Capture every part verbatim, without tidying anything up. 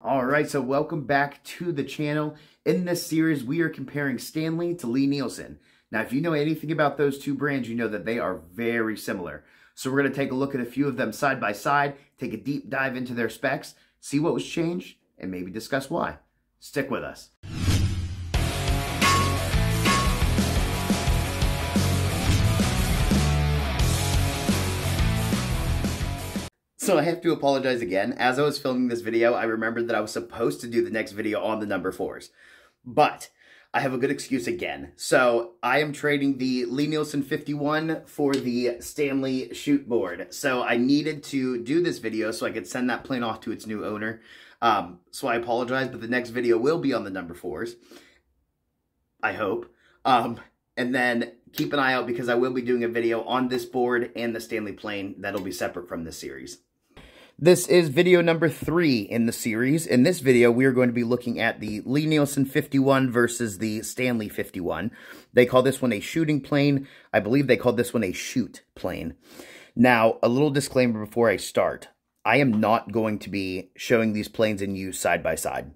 All right, so welcome back to the channel. In this series, we are comparing Stanley to Lie Nielsen. Now, if you know anything about those two brands, you know that they are very similar. So we're going to take a look at a few of them side by side, take a deep dive into their specs, see what was changed, and maybe discuss why. Stick with us. So I have to apologize again. As I was filming this video, I remembered that I was supposed to do the next video on the number fours. But I have a good excuse again. So I am trading the Lie Nielsen fifty-one for the Stanley shoot board. So I needed to do this video so I could send that plane off to its new owner. Um, so I apologize, but the next video will be on the number fours. I hope. Um, and then keep an eye out because I will be doing a video on this board and the Stanley plane that'll be separate from this series. This is video number three in the series. In this video, we are going to be looking at the Lie Nielsen fifty-one versus the Stanley fifty-one. They call this one a shooting plane. I believe they called this one a shoot plane. Now, a little disclaimer before I start. I am not going to be showing these planes in use side by side.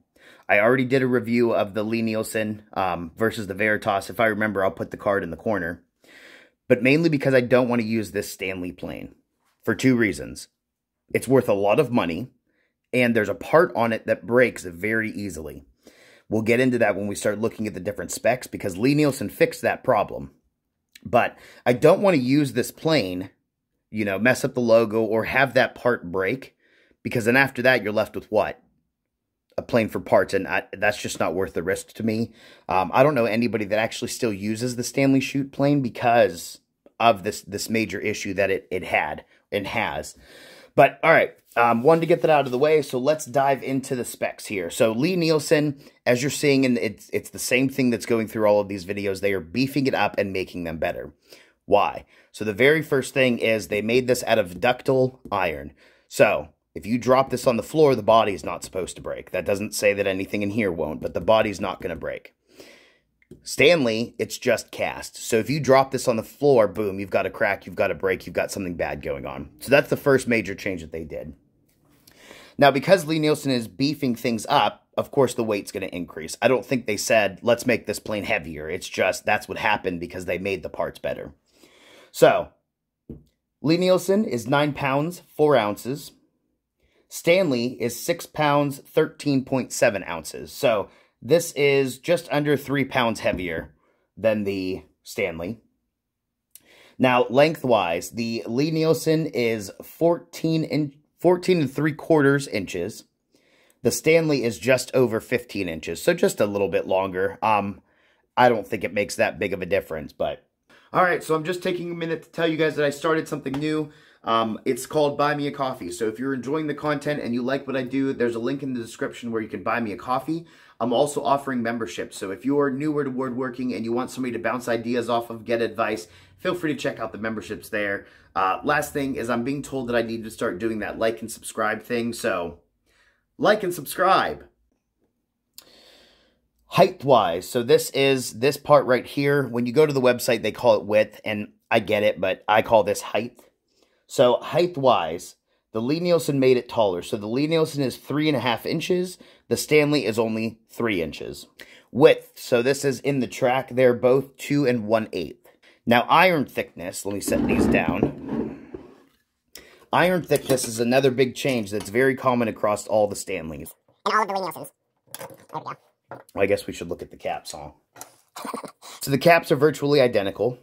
I already did a review of the Lie Nielsen um, versus the Veritas. If I remember, I'll put the card in the corner. But mainly because I don't want to use this Stanley plane for two reasons. It's worth a lot of money, and there's a part on it that breaks very easily. We'll get into that when we start looking at the different specs, because Lie Nielsen fixed that problem. But I don't want to use this plane, you know, mess up the logo or have that part break, because then after that, you're left with what? A plane for parts, and I, that's just not worth the risk to me. Um, I don't know anybody that actually still uses the Stanley shoot plane because of this, this major issue that it, it had and has. But, all right, um, wanted to get that out of the way, so let's dive into the specs here. So, Lie Nielsen, as you're seeing, and it's, it's the same thing that's going through all of these videos, they are beefing it up and making them better. Why? So, the very first thing is they made this out of ductile iron. So, if you drop this on the floor, the body is not supposed to break. That doesn't say that anything in here won't, but the body's not going to break. Stanley, it's just cast. So if you drop this on the floor, boom, you've got a crack, you've got a break, you've got something bad going on. So that's the first major change that they did. Now, because Lie Nielsen is beefing things up, of course the weight's going to increase. I don't think they said, let's make this plane heavier. It's just, that's what happened because they made the parts better. So, Lie Nielsen is nine pounds, four ounces. Stanley is six pounds, thirteen point seven ounces. So, this is just under three pounds heavier than the Stanley. Now, lengthwise, the Lie Nielsen is fourteen and three quarters inches. The Stanley is just over fifteen inches, so just a little bit longer. Um, I don't think it makes that big of a difference, but... All right, so I'm just taking a minute to tell you guys that I started something new. Um, it's called Buy Me a Coffee. So if you're enjoying the content and you like what I do, there's a link in the description where you can buy me a coffee. I'm also offering memberships. So if you are newer to woodworking and you want somebody to bounce ideas off of, get advice, feel free to check out the memberships there. Uh, last thing is I'm being told that I need to start doing that like and subscribe thing. So like and subscribe. Height-wise, so this is this part right here. When you go to the website, they call it width, and I get it, but I call this height. So height-wise, the Lie Nielsen made it taller. So the Lie Nielsen is three and a half inches. The Stanley is only three inches. Width, so this is in the track. They're both two and one-eighth. Now, iron thickness, let me set these down. Iron thickness is another big change that's very common across all the Stanleys. And all of the Lie Nielsens. There we go. I guess we should look at the caps, huh? So the caps are virtually identical.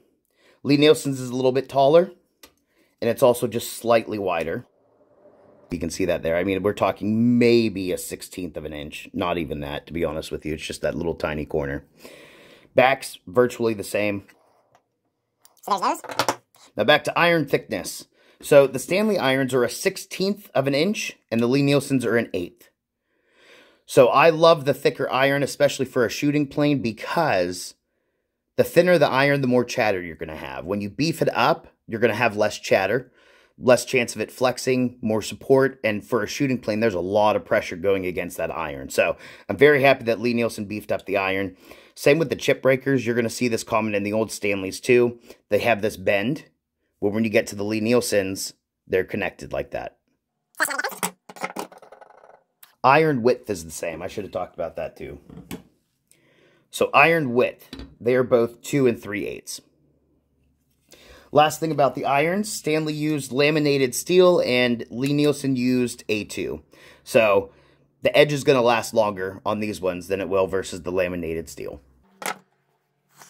Lie Nielsen's is a little bit taller, and it's also just slightly wider. You can see that there. I mean, we're talking maybe a sixteenth of an inch. Not even that, to be honest with you. It's just that little tiny corner. Back's virtually the same. So there's those. Now back to iron thickness. So the Stanley irons are a sixteenth of an inch, and the Lie Nielsen's are an eighth. So I love the thicker iron, especially for a shooting plane, because the thinner the iron, the more chatter you're going to have. When you beef it up, you're going to have less chatter, less chance of it flexing, more support. And for a shooting plane, there's a lot of pressure going against that iron. So I'm very happy that Lie Nielsen beefed up the iron. Same with the chip breakers. You're going to see this common in the old Stanleys too. They have this bend, where when you get to the Lie Nielsens, they're connected like that. Iron width is the same. I should have talked about that too. So iron width, they are both two and three eighths. Last thing about the irons, Stanley used laminated steel and Lie Nielsen used A two. So the edge is going to last longer on these ones than it will versus the laminated steel.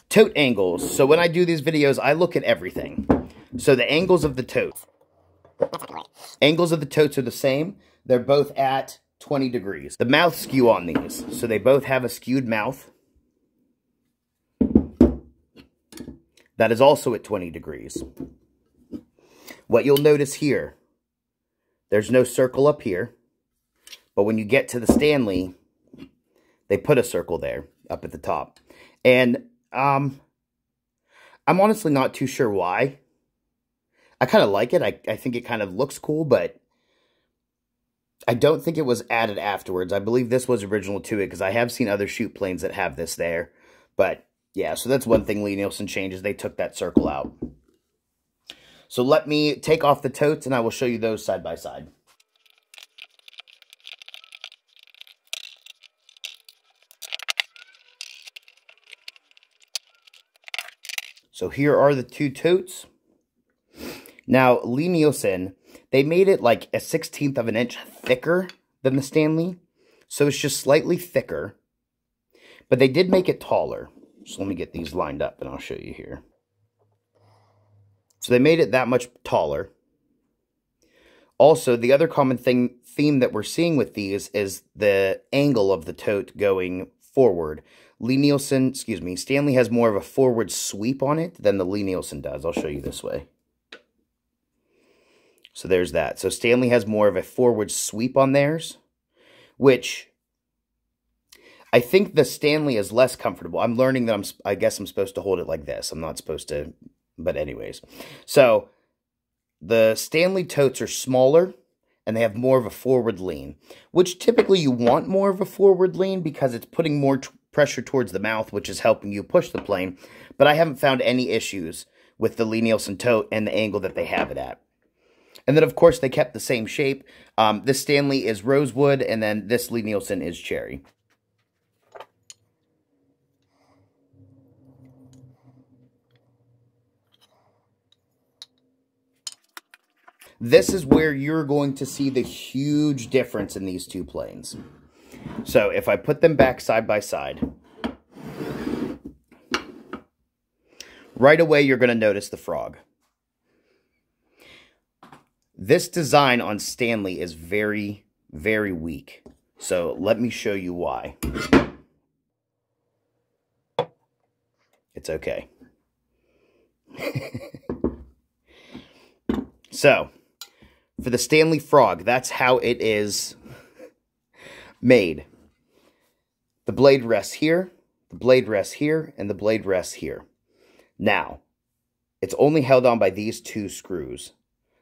Tote angles. So when I do these videos, I look at everything. So the angles of the totes. Angles of the totes are the same. They're both at twenty degrees. The mouth skew on these. So they both have a skewed mouth. That is also at twenty degrees. What you'll notice here, there's no circle up here, but when you get to the Stanley, they put a circle there up at the top. And um, I'm honestly not too sure why. I kind of like it. I, I think it kind of looks cool, but I don't think it was added afterwards. I believe this was original to it because I have seen other chute planes that have this there, but yeah, so that's one thing Lie Nielsen changes. They took that circle out. So let me take off the totes and I will show you those side by side. So here are the two totes. Now, Lie Nielsen, they made it like a sixteenth of an inch thicker than the Stanley. So it's just slightly thicker, but they did make it taller. So let me get these lined up and I'll show you here. So they made it that much taller. Also, the other common thing theme that we're seeing with these is the angle of the tote going forward. Lie Nielsen, excuse me, Stanley has more of a forward sweep on it than the Lie Nielsen does. I'll show you this way. So there's that. So Stanley has more of a forward sweep on theirs, which I think the Stanley is less comfortable. I'm learning that I'm, I guess I'm supposed to hold it like this. I'm not supposed to, but anyways. So the Stanley totes are smaller and they have more of a forward lean, which typically you want more of a forward lean because it's putting more pressure towards the mouth, which is helping you push the plane. But I haven't found any issues with the Lie Nielsen tote and the angle that they have it at. And then, of course, they kept the same shape. Um, this Stanley is rosewood, and then this Lie Nielsen is cherry. This is where you're going to see the huge difference in these two planes. So if I put them back side by side, right away you're going to notice the frog. This design on Stanley is very, very weak. So let me show you why. It's okay. So, for the Stanley frog, that's how it is made. The blade rests here, the blade rests here, and the blade rests here. Now, it's only held on by these two screws.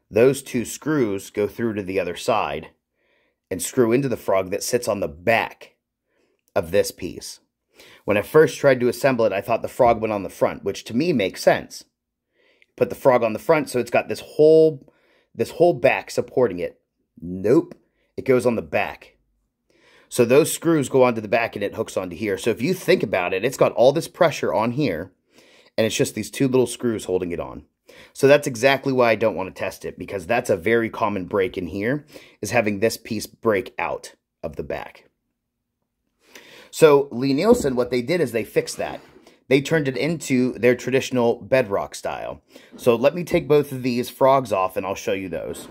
Those two screws go through to the other side and screw into the frog that sits on the back of this piece. When I first tried to assemble it, I thought the frog went on the front, which to me makes sense. Put the frog on the front, so it's got this whole, this whole back supporting it. Nope. It goes on the back. So those screws go onto the back and it hooks onto here. So if you think about it, it's got all this pressure on here and it's just these two little screws holding it on. So that's exactly why I don't want to test it, because that's a very common break in here, is having this piece break out of the back. So Lie Nielsen, what they did is they fixed that. They turned it into their traditional bedrock style. So let me take both of these frogs off and I'll show you those.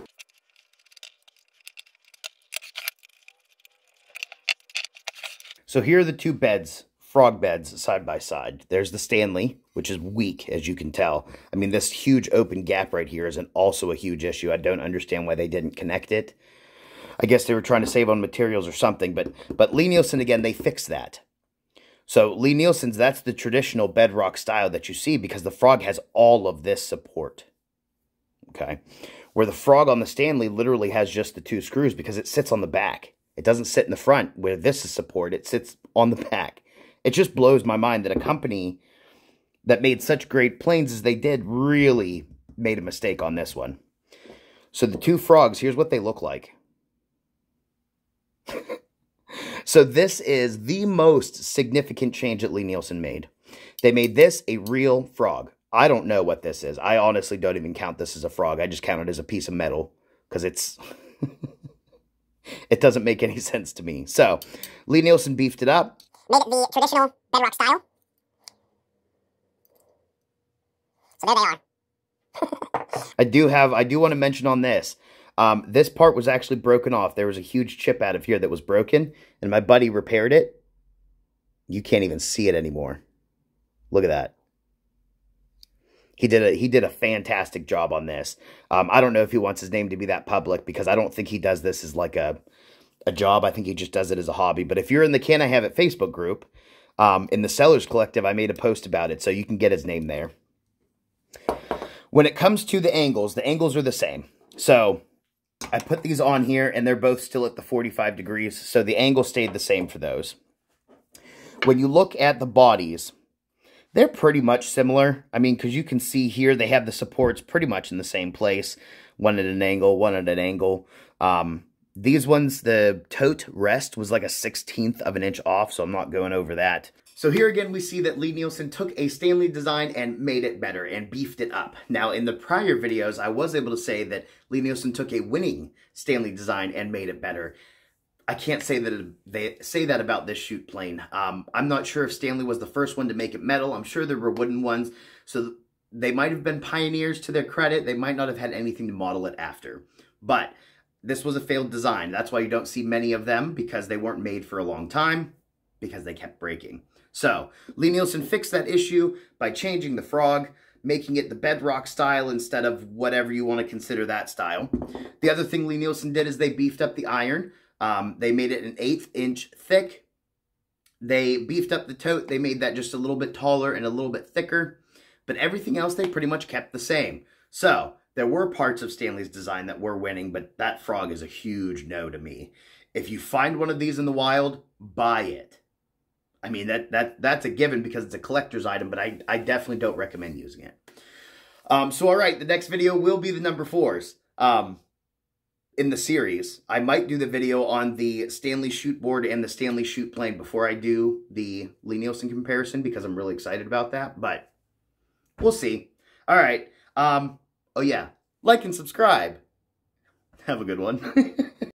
So here are the two beds, frog beds, side by side. There's the Stanley, which is weak, as you can tell. I mean, this huge open gap right here is an, also a huge issue. I don't understand why they didn't connect it. I guess they were trying to save on materials or something, but, but Lie Nielsen, again, they fixed that. So Lie Nielsen's, that's the traditional bedrock style that you see, because the frog has all of this support, okay? Where the frog on the Stanley literally has just the two screws because it sits on the back. It doesn't sit in the front where this is support. It sits on the back. It just blows my mind that a company that made such great planes as they did really made a mistake on this one. So the two frogs, here's what they look like. So this is the most significant change that Lie Nielsen made. They made this a real frog. I don't know what this is. I honestly don't even count this as a frog. I just count it as a piece of metal because it's... it doesn't make any sense to me. So, Lie Nielsen beefed it up. Made it the traditional bedrock style. So there they are. I do have, I do want to mention on this, um, this part was actually broken off. There was a huge chip out of here that was broken, and my buddy repaired it. You can't even see it anymore. Look at that. He did a he did a fantastic job on this. Um, I don't know if he wants his name to be that public because I don't think he does this as like a a job. I think he just does it as a hobby. But if you're in the Can I Have It Facebook group, um, in the Sellers Collective, I made a post about it, so you can get his name there. When it comes to the angles, the angles are the same. So I put these on here, and they're both still at the forty-five degrees, so the angle stayed the same for those. When you look at the bodies, they're pretty much similar. I mean, because you can see here, they have the supports pretty much in the same place. One at an angle, one at an angle. Um, these ones, the tote rest was like a sixteenth of an inch off, so I'm not going over that. So here again, we see that Lie Nielsen took a Stanley design and made it better and beefed it up. Now, in the prior videos, I was able to say that Lie Nielsen took a winning Stanley design and made it better. I can't say that they say that about this chute plane. Um, I'm not sure if Stanley was the first one to make it metal. I'm sure there were wooden ones. So they might have been pioneers to their credit. They might not have had anything to model it after. But this was a failed design. That's why you don't see many of them, because they weren't made for a long time because they kept breaking. So Lie Nielsen fixed that issue by changing the frog, making it the bedrock style instead of whatever you want to consider that style. The other thing Lie Nielsen did is they beefed up the iron. Um, they made it an eighth inch thick. They beefed up the tote. They made that just a little bit taller and a little bit thicker. But everything else they pretty much kept the same. So there were parts of Stanley's design that were winning, but that frog is a huge no to me. If you find one of these in the wild, buy it. I mean, that that that's a given because it's a collector's item, but I, I definitely don't recommend using it. Um, so, all right, the next video will be the number fours. Um... in the series. I might do the video on the Stanley chute board and the Stanley chute plane before I do the Lie Nielsen comparison because I'm really excited about that, but we'll see. All right. Um, oh yeah. Like and subscribe. Have a good one.